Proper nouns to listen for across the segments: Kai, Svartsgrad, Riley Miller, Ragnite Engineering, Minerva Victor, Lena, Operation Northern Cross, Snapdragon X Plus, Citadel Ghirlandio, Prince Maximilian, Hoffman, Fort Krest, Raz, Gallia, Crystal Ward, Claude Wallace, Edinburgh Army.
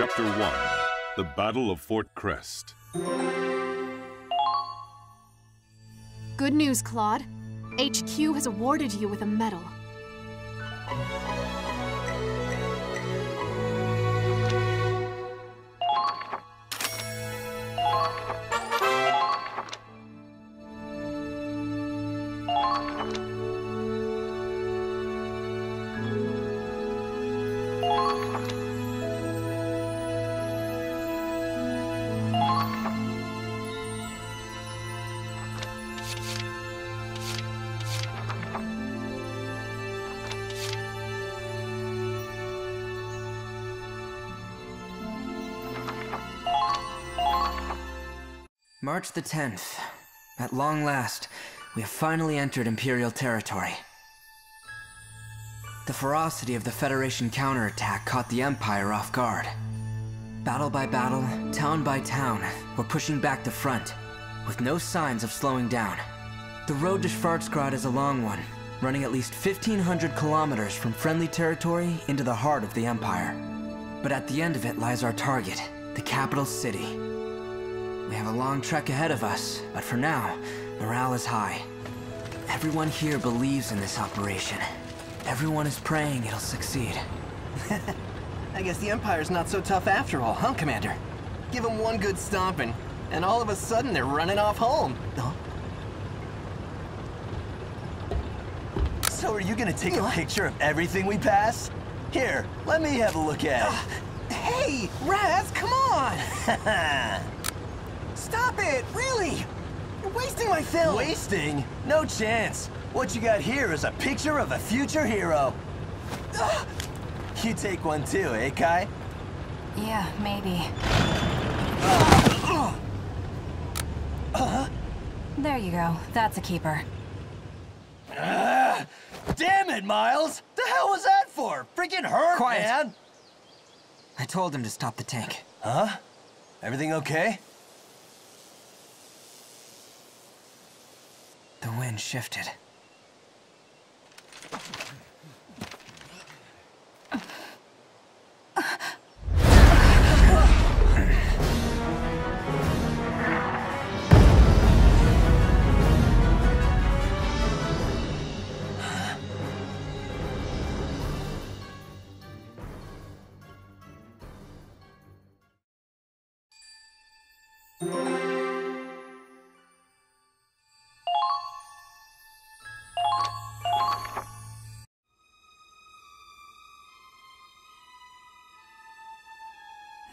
Chapter 1, The Battle of Fort Krest. Good news, Claude. HQ has awarded you with a medal. March the 10th. At long last, we have finally entered Imperial territory. The ferocity of the Federation counterattack caught the Empire off guard. Battle by battle, town by town, we're pushing back the front, with no signs of slowing down. The road to Svartsgrad is a long one, running at least 1,500 kilometers from friendly territory into the heart of the Empire. But at the end of it lies our target, the capital city. We have a long trek ahead of us, but for now, morale is high. Everyone here believes in this operation. Everyone is praying it'll succeed. I guess the Empire's not so tough after all, huh, Commander? Give them one good stomping, and all of a sudden they're running off home. Huh? So are you gonna take a picture of everything we pass? Here, let me have a look at it. Hey, Raz, come on! Stop it! Really! You're wasting my film! Wasting? No chance! What you got here is a picture of a future hero! You take one too, eh, Kai? Yeah, maybe. There you go. That's a keeper. Damn it, Miles! The hell was that for? Freaking hurt, Quiet. Man! I told him to stop the tank. Huh? Everything okay? The wind shifted.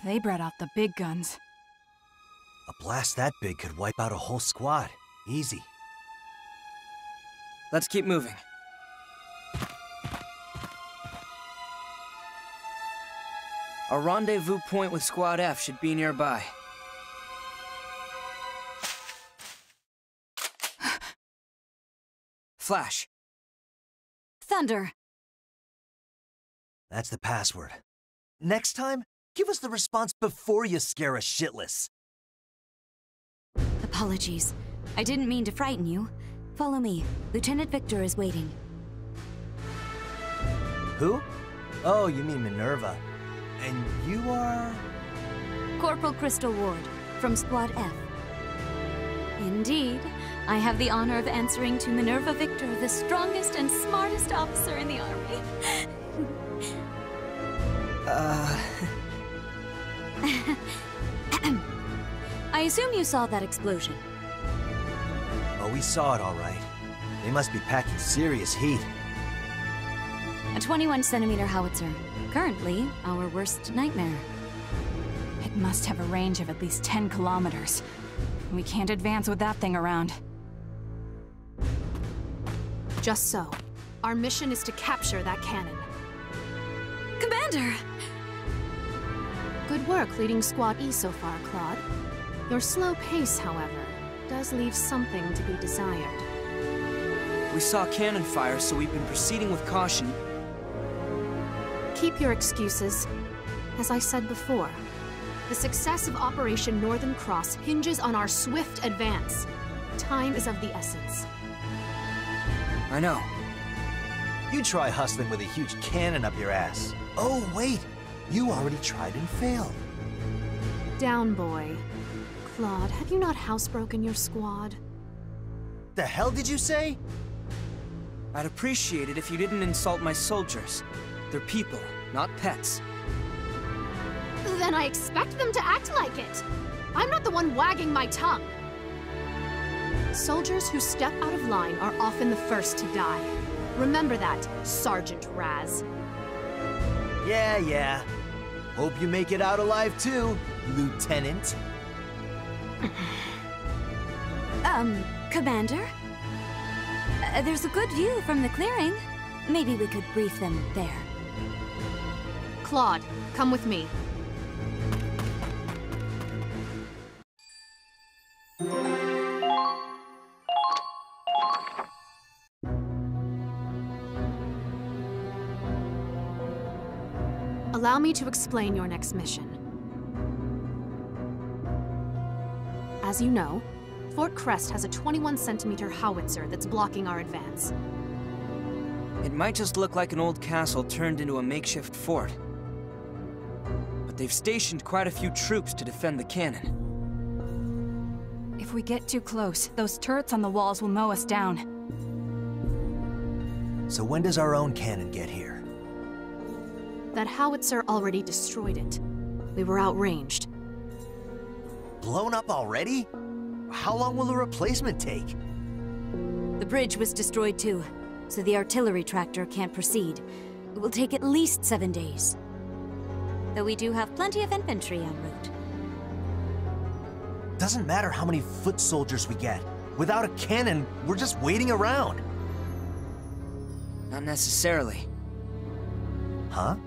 They brought out the big guns. A blast that big could wipe out a whole squad. Easy. Let's keep moving. A rendezvous point with Squad F should be nearby. Flash. Thunder. That's the password. Next time, give us the response before you scare us shitless. Apologies. I didn't mean to frighten you. Follow me. Lieutenant Victor is waiting. Who? Oh, you mean Minerva. And you are? Corporal Crystal Ward, from Squad F. Indeed. I have the honor of answering to Minerva Victor, the strongest and smartest officer in the Army. I assume you saw that explosion. Oh, we saw it all right. They must be packing serious heat. A 21-centimeter howitzer. Currently, our worst nightmare. It must have a range of at least 10 kilometers. We can't advance with that thing around. Just so. Our mission is to capture that cannon. Commander! Good work leading Squad E so far, Claude. Your slow pace, however, does leave something to be desired. We saw cannon fire, so we've been proceeding with caution. Keep your excuses. As I said before, the success of Operation Northern Cross hinges on our swift advance. Time is of the essence. I know. You try hustling with a huge cannon up your ass. Oh, wait! You already tried and failed. Down, boy. Claude, have you not housebroken your squad? The hell did you say? I'd appreciate it if you didn't insult my soldiers. They're people, not pets. Then I expect them to act like it. I'm not the one wagging my tongue. Soldiers who step out of line are often the first to die. Remember that, Sergeant Raz. Yeah, yeah. Hope you make it out alive too, Lieutenant. Commander? There's a good view from the clearing. Maybe we could brief them there. Claude, come with me. Allow me to explain your next mission. As you know, Fort Krest has a 21-centimeter howitzer that's blocking our advance. It might just look like an old castle turned into a makeshift fort. But they've stationed quite a few troops to defend the cannon. If we get too close, those turrets on the walls will mow us down. So when does our own cannon get here? That howitzer already destroyed it. We were outranged. Blown up already? How long will a replacement take? The bridge was destroyed too, so the artillery tractor can't proceed. It will take at least 7 days. Though we do have plenty of infantry en route. Doesn't matter how many foot soldiers we get. Without a cannon, we're just waiting around. Not necessarily. Huh?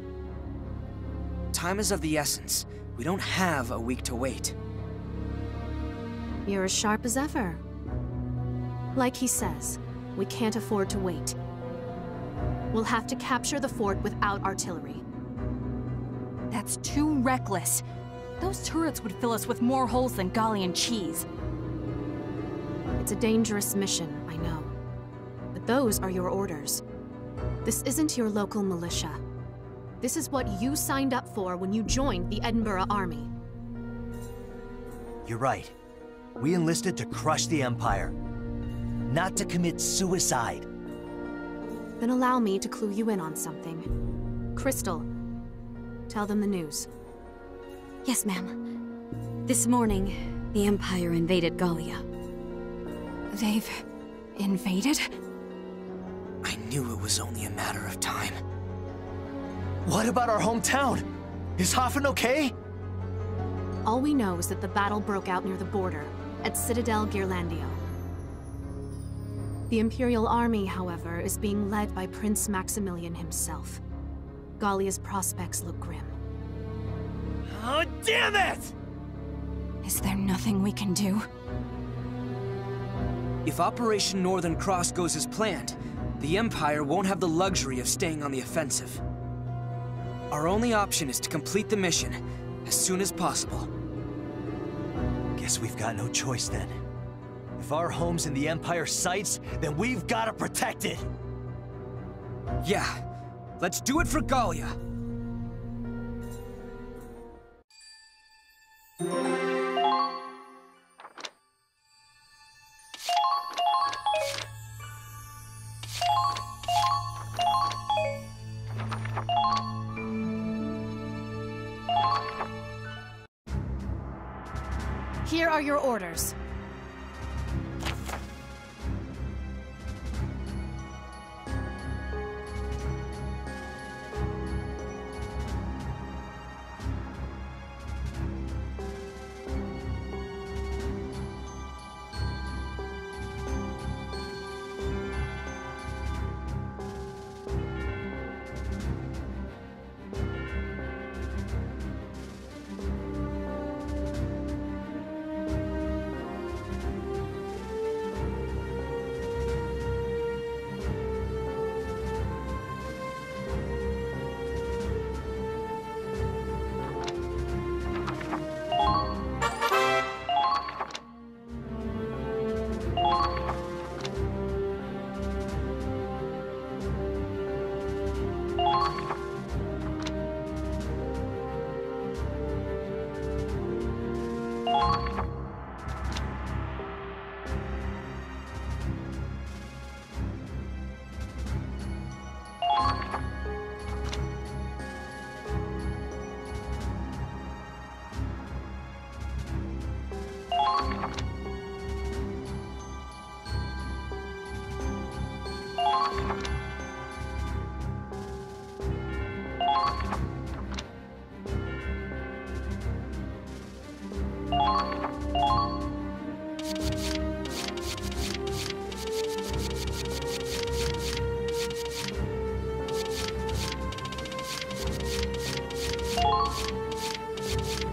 Time is of the essence. We don't have a week to wait. You're as sharp as ever. Like he says, we can't afford to wait. We'll have to capture the fort without artillery. That's too reckless. Those turrets would fill us with more holes than Gallian cheese. It's a dangerous mission, I know. But those are your orders. This isn't your local militia. This is what you signed up for when you joined the Edinburgh Army. You're right. We enlisted to crush the Empire, not to commit suicide. Then allow me to clue you in on something. Crystal, tell them the news. Yes, ma'am. This morning, the Empire invaded Gallia. They've invaded? I knew it was only a matter of time. What about our hometown? Is Hoffman okay? All we know is that the battle broke out near the border, at Citadel Ghirlandio. The Imperial Army, however, is being led by Prince Maximilian himself. Gallia's prospects look grim. Oh, damn it! Is there nothing we can do? If Operation Northern Cross goes as planned, the Empire won't have the luxury of staying on the offensive. Our only option is to complete the mission as soon as possible. Guess we've got no choice then. If our home's in the Empire sights, then we've got to protect it! Yeah, let's do it for Gallia! Here are your orders.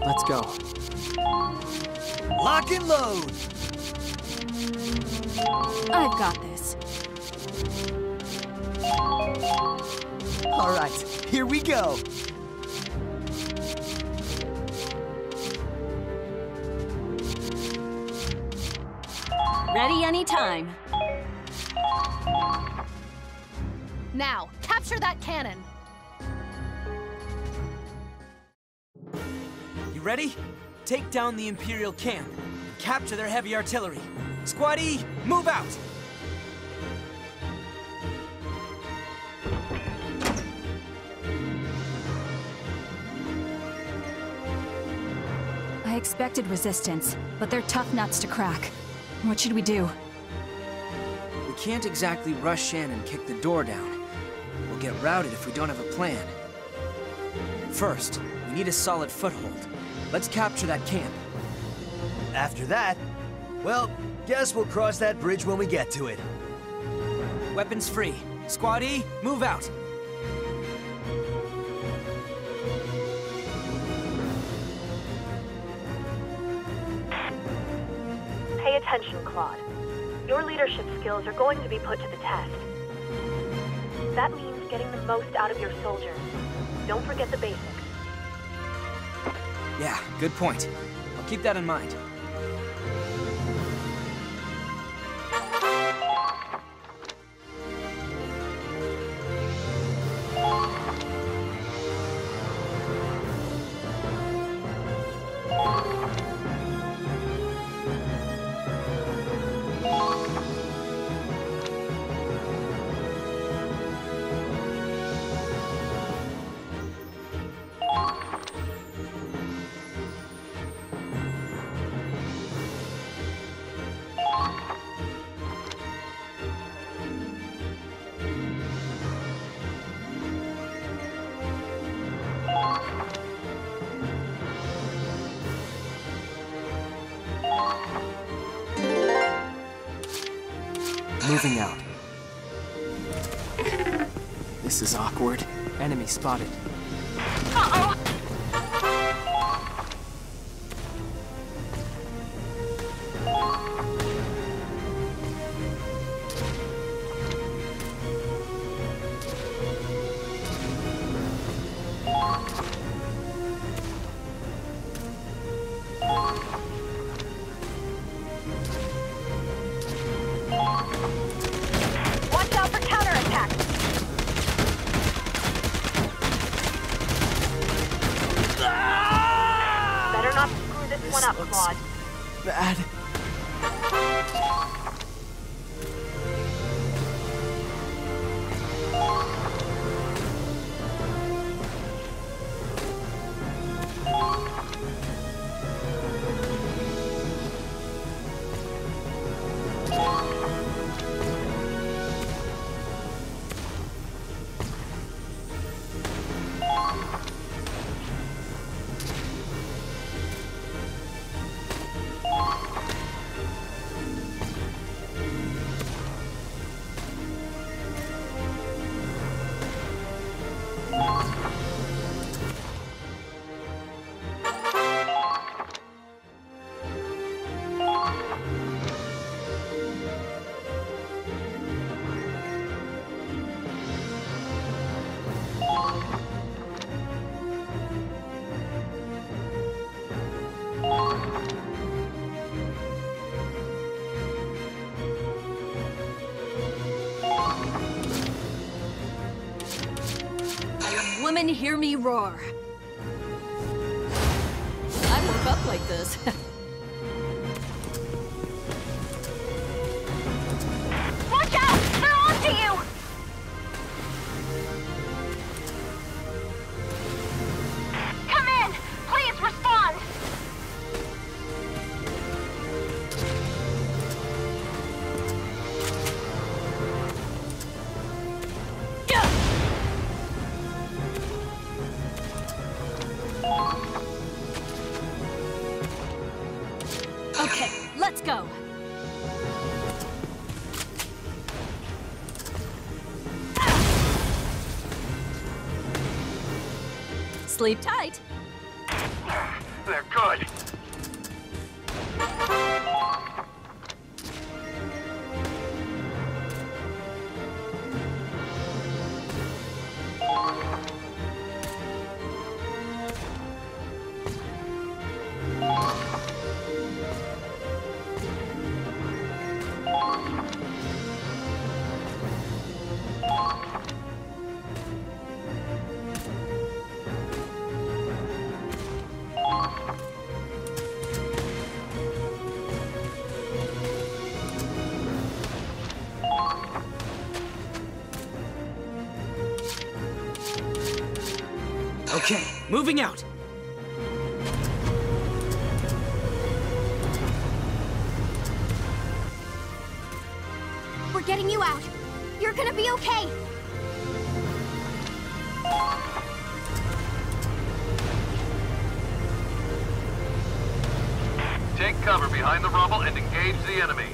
Let's go. Lock and load! I've got this. All right, here we go. Ready anytime. Now, capture that cannon. You ready? Take down the Imperial camp. Capture their heavy artillery. Squad E, move out! I expected resistance, but they're tough nuts to crack. What should we do? We can't exactly rush Shan and kick the door down. We'll get routed if we don't have a plan. First, we need a solid foothold. Let's capture that camp. After that, well, guess we'll cross that bridge when we get to it. Weapons free. Squad E, move out. Pay attention, Claude. Your leadership skills are going to be put to the test. That means getting the most out of your soldiers. Don't forget the basics. Yeah, good point. I'll keep that in mind. Moving out. This is awkward. Enemy spotted. Uh-oh. Women, hear me roar. I woke up like this. Watch out! They're onto you! Come in! Please respond! Sleep tight. They're good. Okay, moving out. We're getting you out. You're gonna be okay. Take cover behind the rubble and engage the enemy.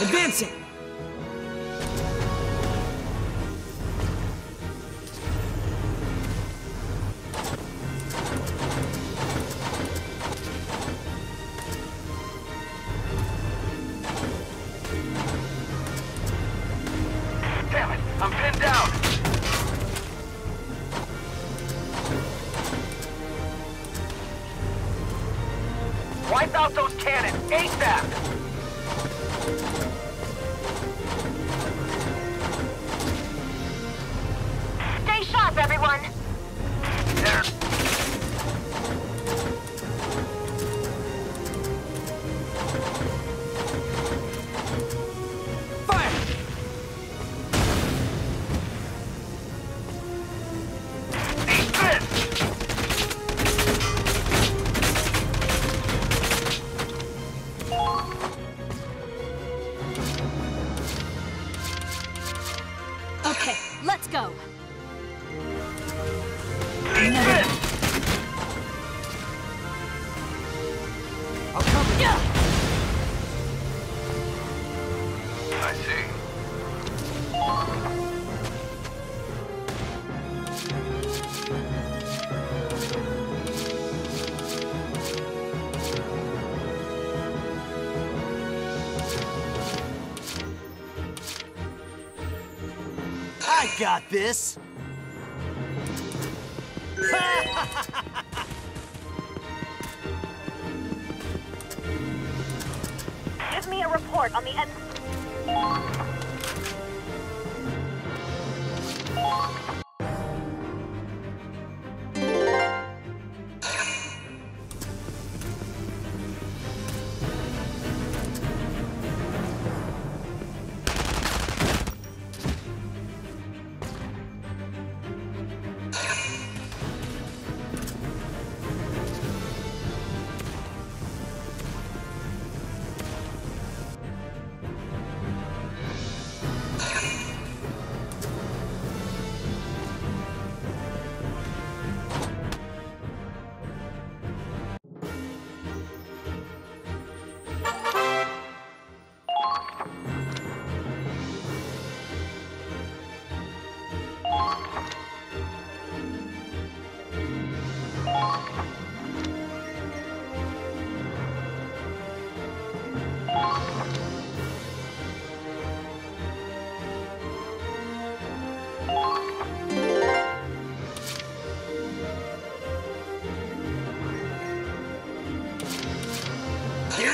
Advancing! Damn it! I'm pinned down! Wipe out those cannons! ASAP! Got this. Give me a report on the end.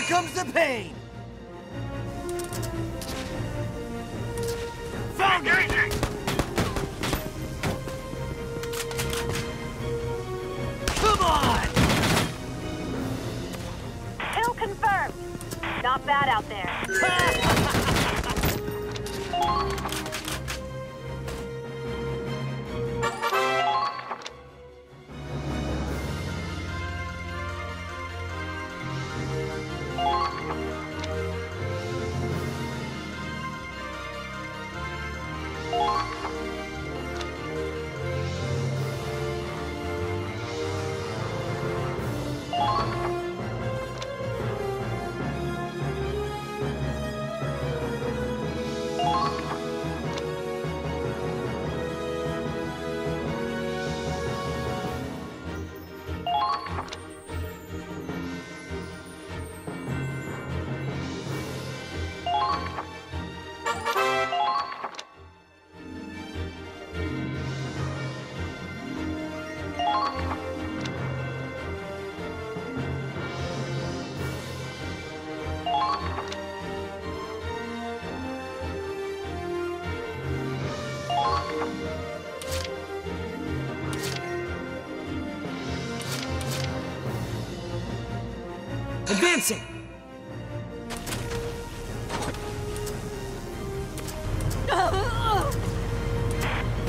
Comes the pain! Found it! Come on! Kill confirmed! Not bad out there. Advancing!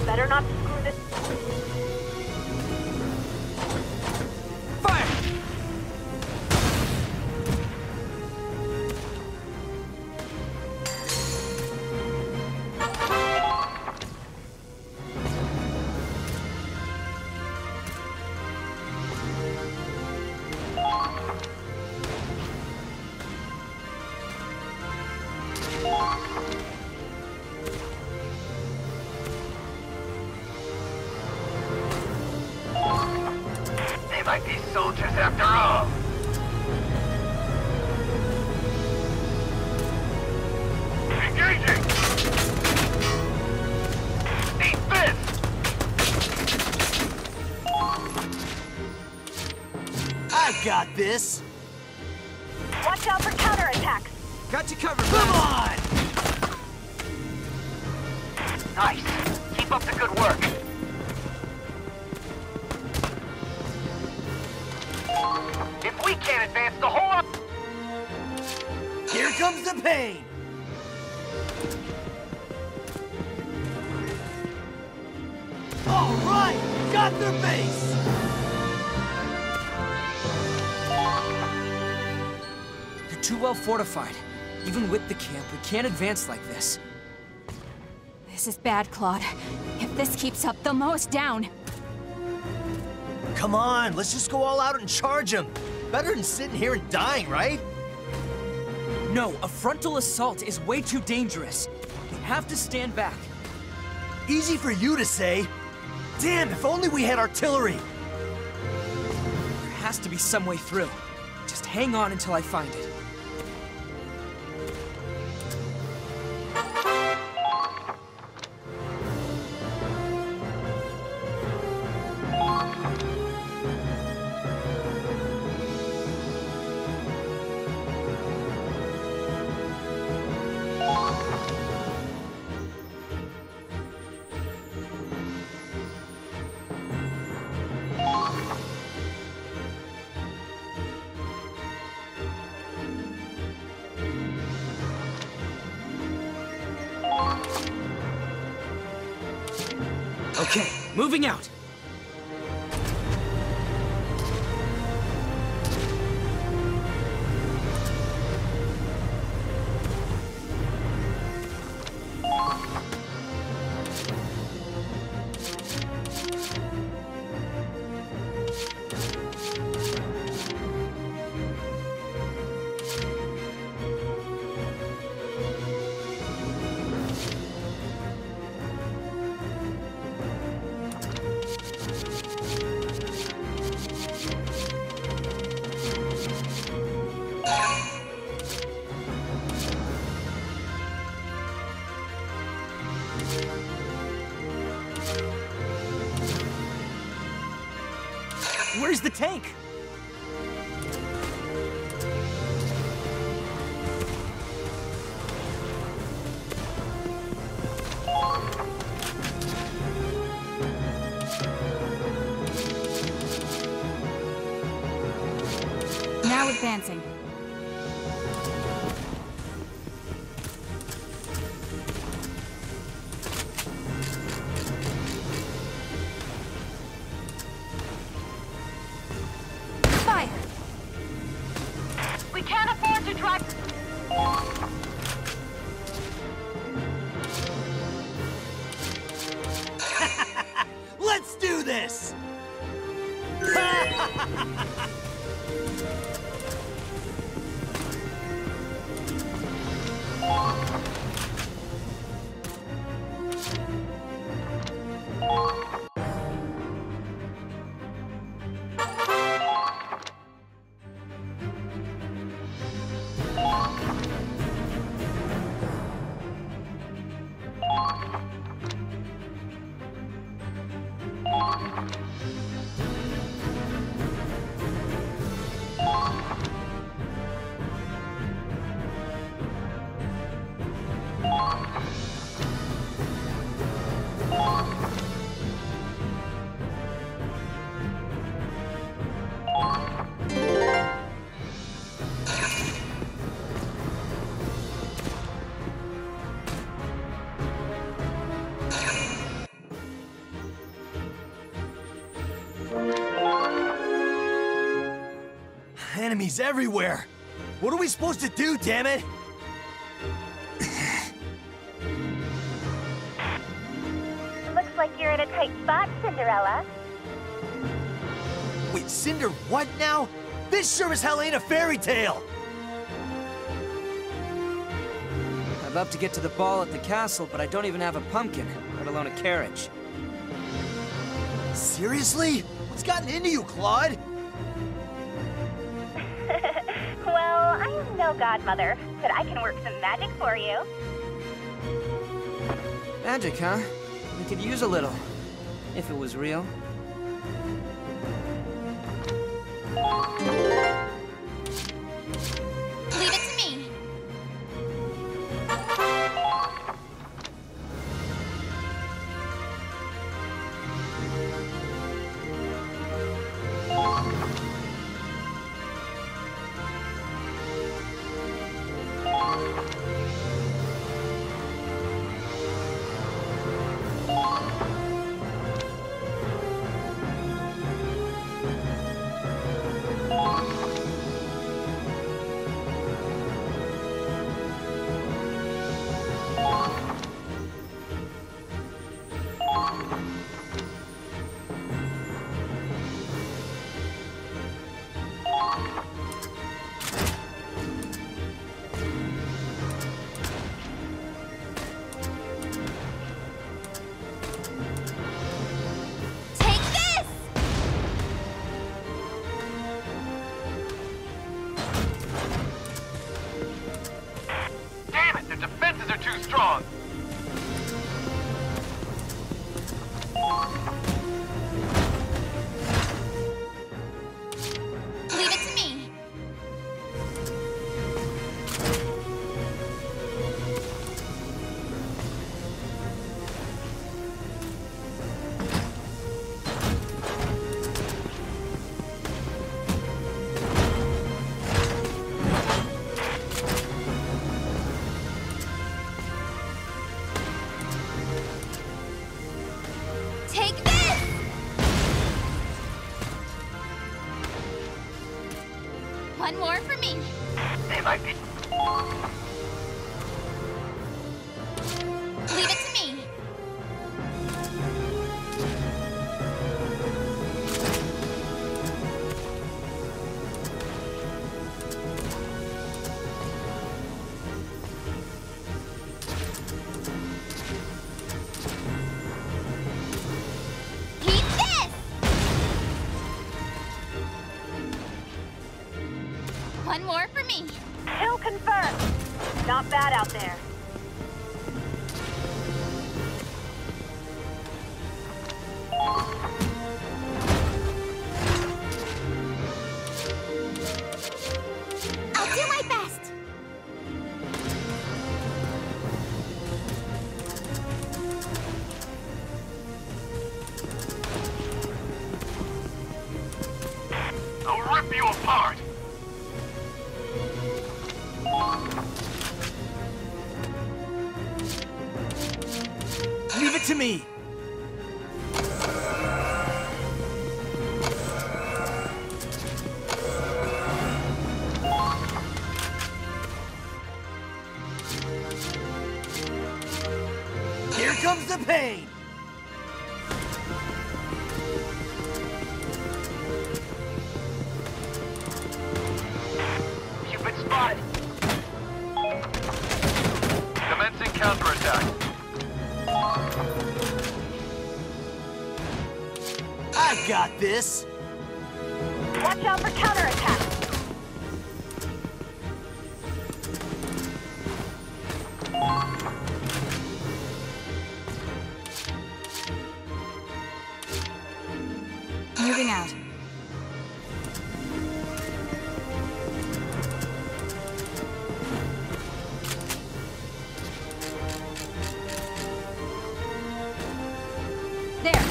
Better not screw this. Fire! This. Watch out for counterattacks. Got you covered. Come on. Nice. Keep up the good work. If we can't advance the whole... Here comes the pain. All right. Got their base. Too well fortified. Even with the camp, we can't advance like this. This is bad, Claude. If this keeps up, they'll mow us down. Come on, let's just go all out and charge them. Better than sitting here and dying, right? No, a frontal assault is way too dangerous. We have to stand back. Easy for you to say. Damn, if only we had artillery. There has to be some way through. Just hang on until I find it. Okay, moving out. Where's the tank? Now advancing. enemies everywhere! What are we supposed to do, damn it? Looks like you're in a tight spot, Cinderella. Wait, Cinder what now? This sure as hell ain't a fairy tale! I'm about to get to the ball at the castle, but I don't even have a pumpkin, let alone a carriage. Seriously? What's gotten into you, Claude? Well, I am no godmother, but I can work some magic for you. Magic, huh? We could use a little, if it was real. Leave it to me. One more for me. They might be. Leave it to me. One more for me. Kill confirmed. Not bad out there. This? Watch out for counterattack. Moving out. There.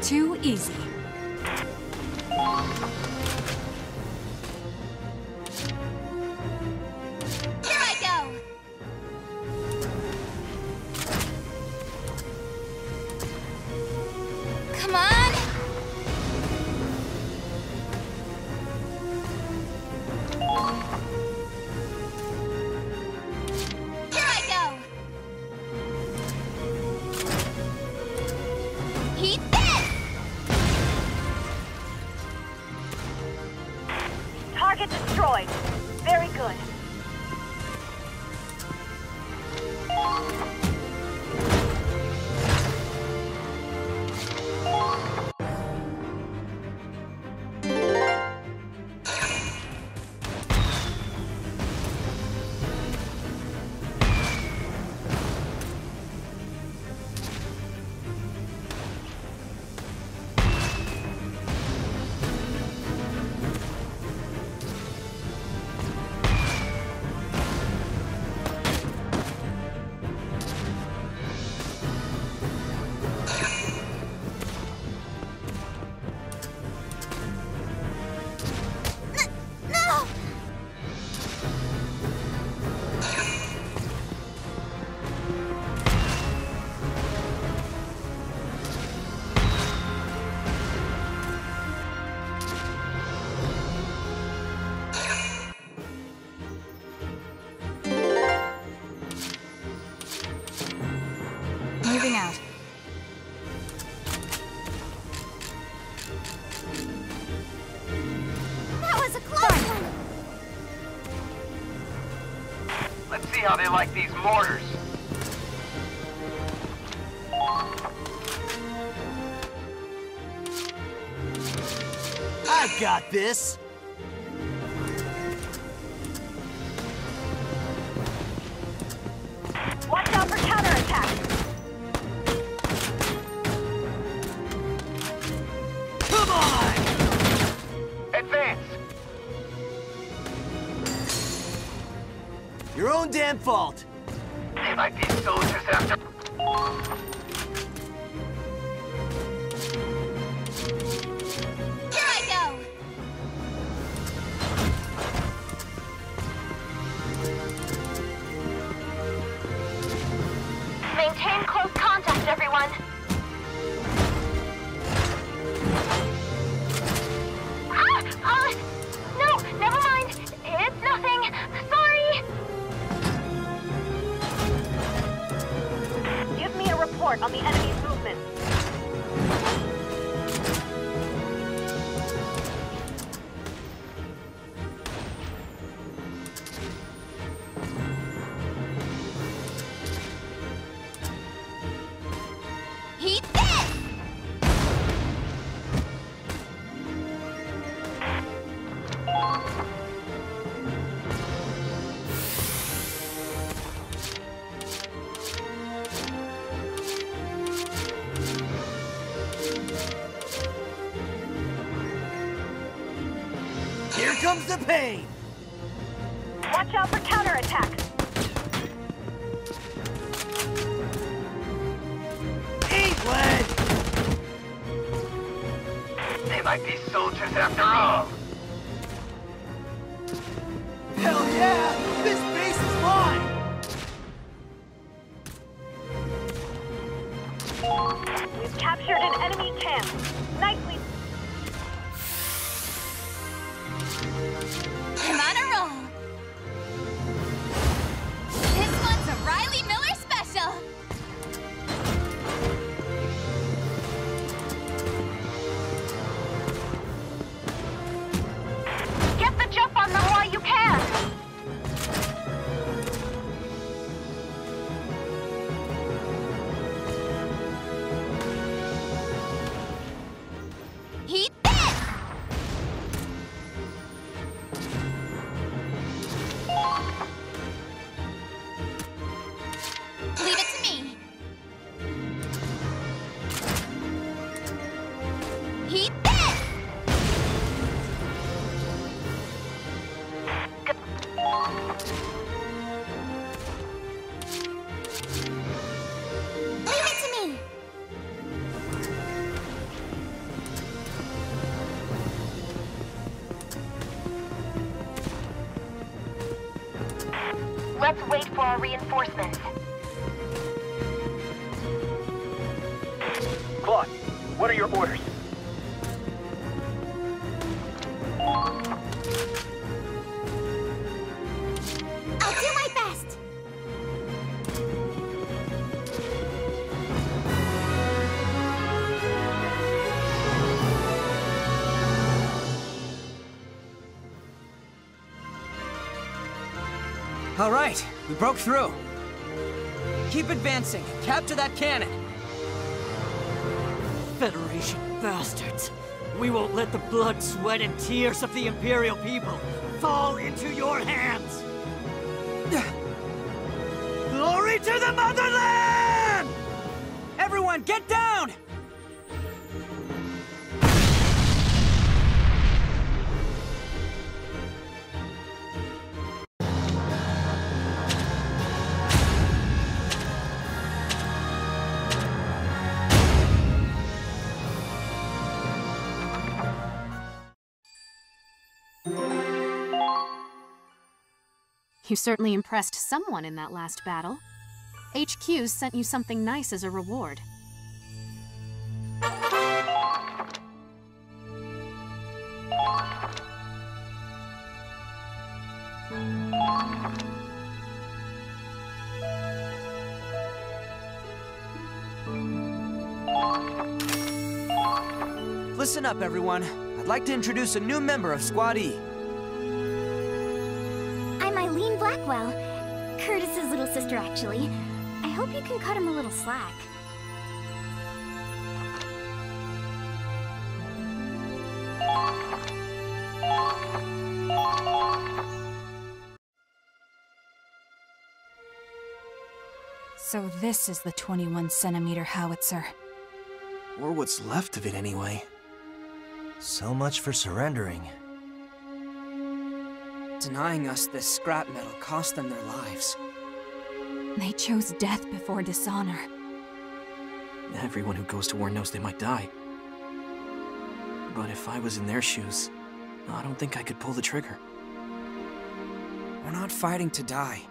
Too easy. target destroyed. Very good. How they like these mortars. I've got this. Watch out for counterattack. Come on! Advance. Your own damn fault. They might be soldiers after. Here I go. Maintain close contact, everyone. No, never mind. It's nothing. Sorry. Report on the enemy's movement. Eat this! Comes the pain. Watch out for counterattack. Eat lead. They might be soldiers after all. Hell yeah! This base is mine. We've captured an enemy camp. Nicely. I'm on a roll. This one's a Riley Miller special. Get the jump on them while you can. Let's wait for our reinforcements. Claude, what are your orders? I'll do my best. All right, we broke through. Keep advancing. Capture that cannon. Federation bastards. We won't let the blood, sweat, and tears of the Imperial people fall into your hands. Glory to the motherland! Everyone, get down! You certainly impressed someone in that last battle. HQ sent you something nice as a reward. Listen up, everyone. I'd like to introduce a new member of Squad E. Blackwell. Curtis's little sister, actually. I hope you can cut him a little slack. So this is the 21-centimeter howitzer. Or what's left of it, anyway. So much for surrendering. Denying us this scrap metal cost them their lives. They chose death before dishonor. Everyone who goes to war knows they might die. But if I was in their shoes, I don't think I could pull the trigger. We're not fighting to die.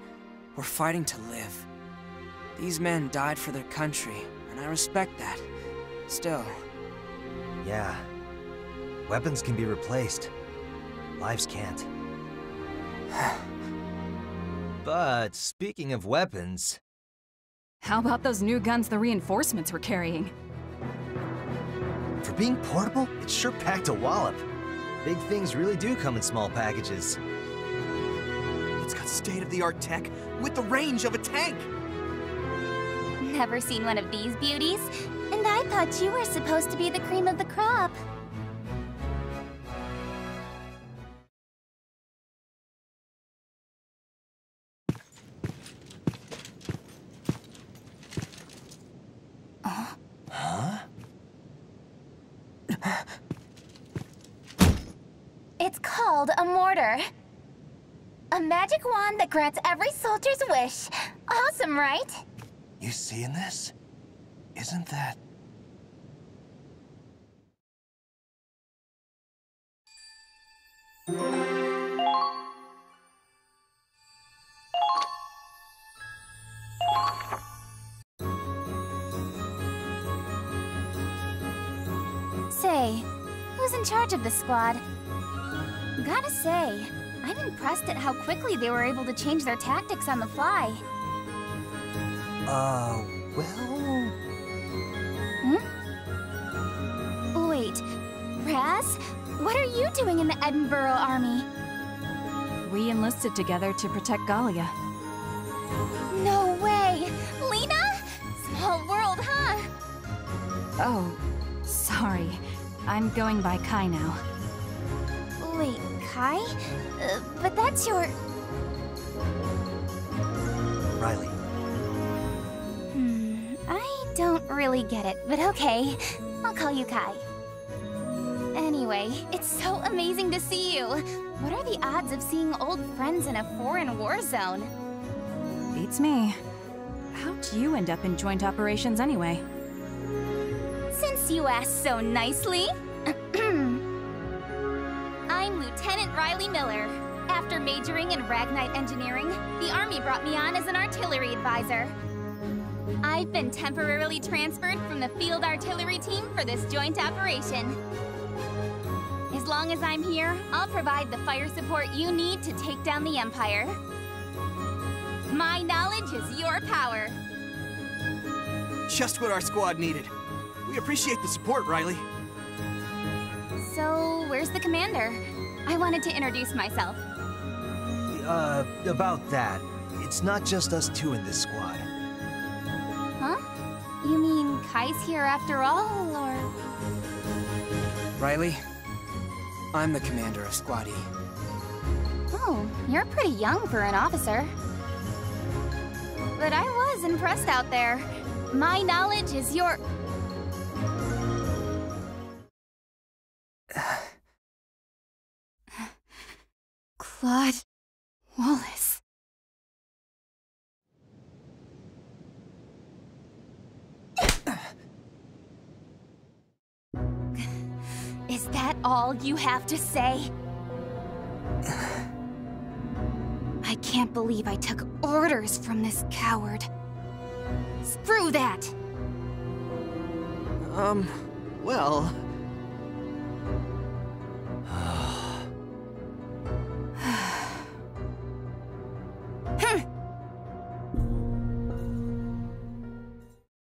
We're fighting to live. These men died for their country, and I respect that. Still... yeah. Weapons can be replaced. Lives can't. But, speaking of weapons... how about those new guns the reinforcements were carrying? For being portable, it sure packed a wallop. Big things really do come in small packages. It's got state-of-the-art tech with the range of a tank! Never seen one of these beauties? And I thought you were supposed to be the cream of the crop. Magic wand that grants every soldier's wish. Awesome, right? You seeing this? Isn't that... say, who's in charge of the squad? Gotta say, I'm impressed at how quickly they were able to change their tactics on the fly. Well... hmm? Wait, Raz? What are you doing in the Edinburgh Army? We enlisted together to protect Gallia. No way! Lena? Small world, huh? Oh, sorry. I'm going by Kai now. Wait, Kai? But that's your... Riley. I don't really get it, but okay. I'll call you Kai. Anyway, it's so amazing to see you. What are the odds of seeing old friends in a foreign war zone? Beats me. How'd you end up in joint operations anyway? Since you asked so nicely... I'm Lieutenant Riley Miller. After majoring in Ragnite Engineering, the Army brought me on as an artillery advisor. I've been temporarily transferred from the field artillery team for this joint operation. As long as I'm here, I'll provide the fire support you need to take down the Empire. My knowledge is your power. Just what our squad needed. We appreciate the support, Riley. So, where's the commander? I wanted to introduce myself. About that. It's not just us two in this squad. Huh? You mean Kai's here after all, or...? Riley, I'm the commander of Squad E. Oh, you're pretty young for an officer. But I was impressed out there. My knowledge is your... Claude Wallace. Is that all you have to say? I can't believe I took orders from this coward. Screw that! Well...